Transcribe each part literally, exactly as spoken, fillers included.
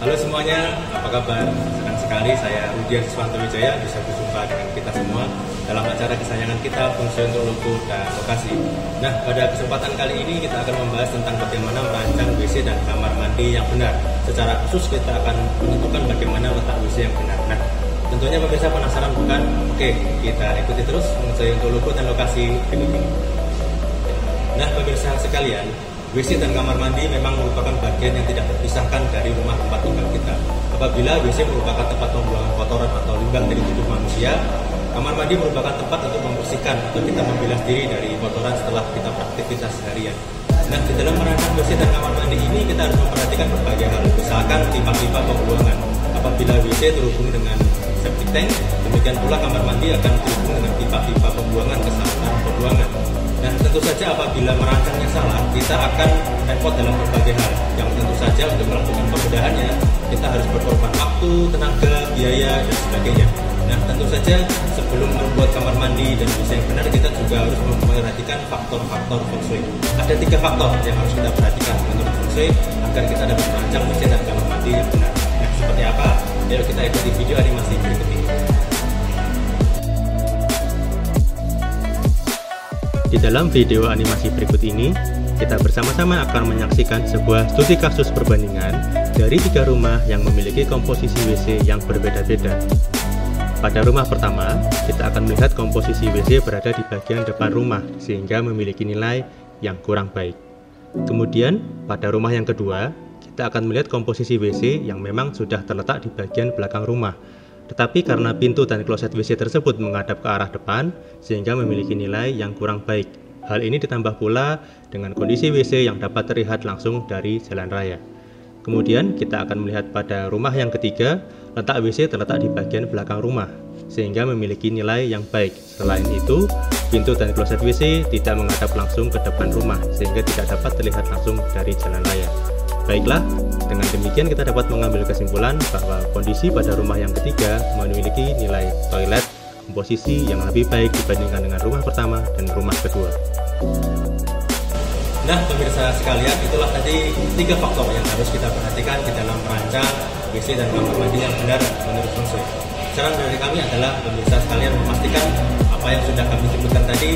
Halo semuanya, apa kabar? Senang sekali saya Rudyant Wijaya bisa berjumpa dengan kita semua dalam acara kesayangan kita, Feng Shui Logo dan Lokasi. Nah, pada kesempatan kali ini kita akan membahas tentang bagaimana merancang W C dan kamar mandi yang benar. Secara khusus kita akan menentukan bagaimana letak W C yang benar. Nah, tentunya pemirsa penasaran bukan? Oke, kita ikuti terus Feng Shui Logo dan Lokasi berikut ini. Nah, pemirsa sekalian, W C dan kamar mandi memang merupakan bagian yang tidak terpisahkan dari rumah tempat tinggal kita. Apabila W C merupakan tempat pembuangan kotoran atau limbah dari tubuh manusia, kamar mandi merupakan tempat untuk membersihkan atau kita membilas diri dari kotoran setelah kita beraktivitas harian. Nah, di dalam merancang W C dan kamar mandi ini kita harus memperhatikan berbagai hal, misalkan pipa-pipa pembuangan. Apabila W C terhubung dengan septic tank, demikian pula kamar mandi akan terhubung dengan pipa-pipa pembuangan ke saluran pembuangan. Nah, tentu saja apabila merancangnya salah, kita akan repot dalam berbagai hal. Yang tentu saja untuk melakukan pembedahannya, kita harus berkorban waktu, tenaga, biaya, dan sebagainya. Nah, tentu saja sebelum membuat kamar mandi dan W C yang benar, kita juga harus memperhatikan faktor-faktor Feng Shui. Ada tiga faktor yang harus kita perhatikan menurut Feng Shui agar kita dapat merancang W C dan kamar mandi yang benar. Nah, seperti apa? Yuk kita ikuti video animasi berikut ini. Di dalam video animasi berikut ini, kita bersama-sama akan menyaksikan sebuah studi kasus perbandingan dari tiga rumah yang memiliki komposisi W C yang berbeda-beda. Pada rumah pertama, kita akan melihat komposisi W C berada di bagian depan rumah sehingga memiliki nilai yang kurang baik. Kemudian, pada rumah yang kedua, kita akan melihat komposisi W C yang memang sudah terletak di bagian belakang rumah. Tetapi karena pintu dan kloset W C tersebut menghadap ke arah depan, sehingga memiliki nilai yang kurang baik. Hal ini ditambah pula dengan kondisi W C yang dapat terlihat langsung dari jalan raya. Kemudian kita akan melihat pada rumah yang ketiga, letak W C terletak di bagian belakang rumah, sehingga memiliki nilai yang baik. Selain itu, pintu dan kloset W C tidak menghadap langsung ke depan rumah, sehingga tidak dapat terlihat langsung dari jalan raya. Baiklah, dengan demikian kita dapat mengambil kesimpulan bahwa kondisi pada rumah yang ketiga memiliki nilai toilet komposisi yang lebih baik dibandingkan dengan rumah pertama dan rumah kedua. Nah, pemirsa sekalian, itulah tadi tiga faktor yang harus kita perhatikan di dalam merancang W C dan kamar mandi yang benar menurut Feng Shui. Saran dari kami adalah pemirsa sekalian memastikan apa yang sudah kami sebutkan tadi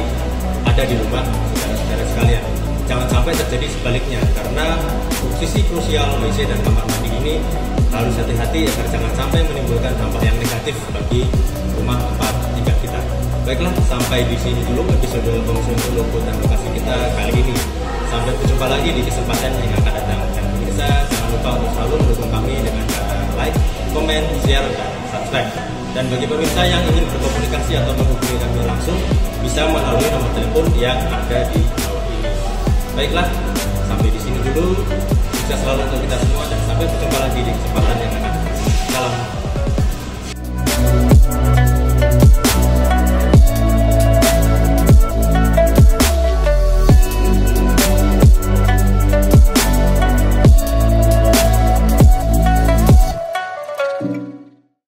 ada di rumah saudara-saudara sekalian. Jangan sampai terjadi sebaliknya, karena posisi krusial W C dan kamar mandi ini harus hati-hati agar jangan sampai menimbulkan dampak yang negatif bagi rumah tempat tinggal kita. Baiklah, sampai di sini dulu episode Feng Shui Logo dan Lokasi kita kali ini. Sampai berjumpa lagi di kesempatan yang akan datang. Dan pemirsa, jangan lupa untuk selalu mendukung kami dengan cara like, komen, share, dan subscribe. Dan bagi pemirsa yang ingin berkomunikasi atau menghubungi kami langsung, bisa melalui nomor telepon yang ada di bawah. Baiklah, sampai di sini dulu. Sukses selalu untuk kita semua dan sampai berjumpa lagi di kesempatan yang akan datang. Salam.